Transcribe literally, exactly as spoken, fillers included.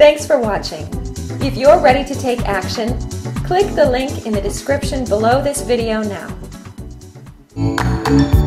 Thanks for watching. If you're ready to take action, click the link in the description below this video now.